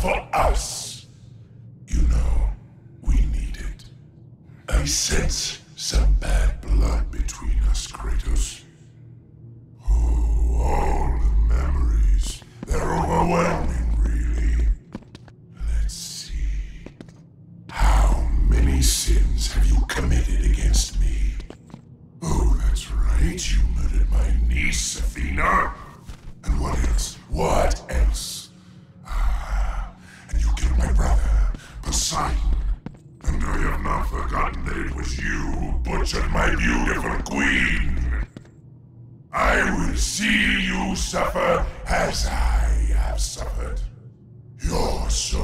for us. You know, we need it. I sense some bad blood between us, Kratos. Oh, all the memories. They're overwhelming, really. Let's see. How many sins have you committed against me? Oh, that's right. You murdered my niece, Athena. And what else? What else? Ah, and you killed my brother, Poseidon. And I have not forgotten that it was you who butchered my beautiful queen. I will see you suffer as I have suffered. Your soul